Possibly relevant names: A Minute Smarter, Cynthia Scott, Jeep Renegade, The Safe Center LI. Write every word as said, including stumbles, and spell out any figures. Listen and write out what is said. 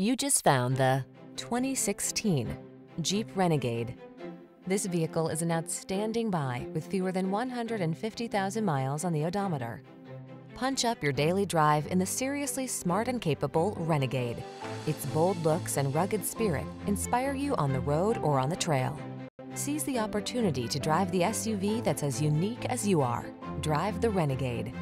You just found the twenty sixteen Jeep Renegade. This vehicle is an outstanding buy with fewer than one hundred fifty thousand miles on the odometer. Punch up your daily drive in the seriously smart and capable Renegade. Its bold looks and rugged spirit inspire you on the road or on the trail. Seize the opportunity to drive the S U V that's as unique as you are. Drive the Renegade.